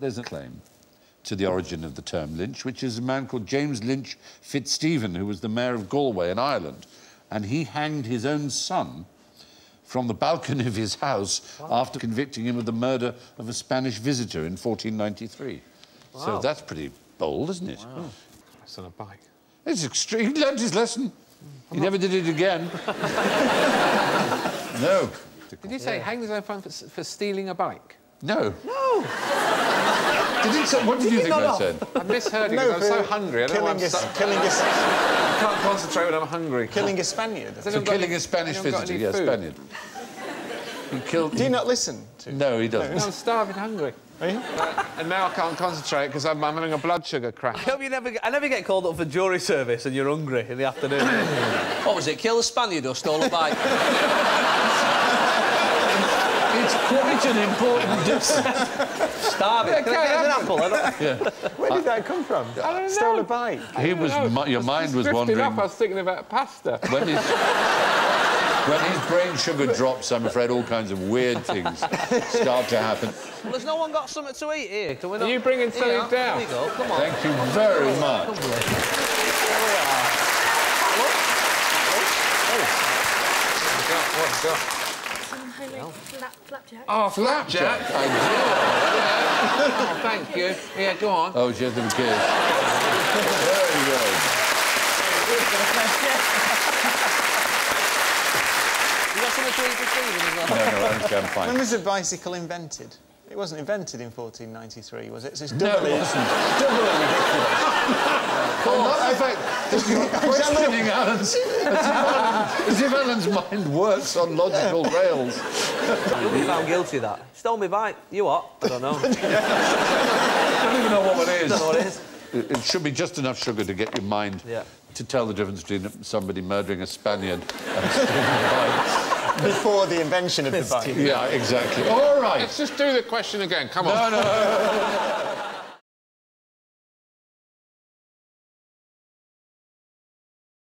there's a claim to the origin of the term Lynch, which is a man called James Lynch FitzStephen, who was the mayor of Galway in Ireland, and he hanged his own son from the balcony of his house after convicting him of the murder of a Spanish visitor in 1493. Wow. So that's pretty bold, isn't it? Wow. It's on a bike. It's extreme. He learned his lesson. He never did it again. No. Did you say hang his own phone for stealing a bike? No. No. What did you think I said? I misheard you because I was so hungry. I don't know why I'm killing a... I can't concentrate when I'm hungry. Killing a Spaniard. So killing a Spanish visitor, yeah, Spaniard. He killed... Do you not listen to... No, he doesn't. No, I'm starving hungry. Are you? And now I can't concentrate because I'm having a blood sugar crash. I hope you never... I never get called up for jury service and you're hungry in the afternoon. What was it, kill a Spaniard or stole a bike? It's quite an important difference. Starving. Yeah, Can I get an apple? Where did that come from? I don't know. Stole a bike. He was... Your mind was wandering... I was thinking about pasta. When his, when his brain sugar drops, I'm afraid all kinds of weird things start to happen. Well, there's no one got something to eat here. Can we not... Are you bringing something down? Here we go. Come on. Thank you very much. There we are. Look. What's up? Flapjack. Oh, flapjack! I do. Oh, thank you. Yeah, go on. Oh, she has to be kissed. Very good. You got something to eat this evening as well? No, I think I'm fine. When was the bicycle invented? It wasn't invented in 1493, was it? So it's doubly... No, it wasn't. Doubly ridiculous. In fact, you're questioning Alan's... as if Alan's mind works on logical rails. You found guilty of that. Stole me bike. You what? I don't know. I don't even know what it is. I don't know what it is. It should be just enough sugar to get your mind to tell the difference between somebody murdering a Spaniard and stealing a bike. Before the invention of the bike. Yeah, exactly. All right. Let's just do the question again. Come on. No, no.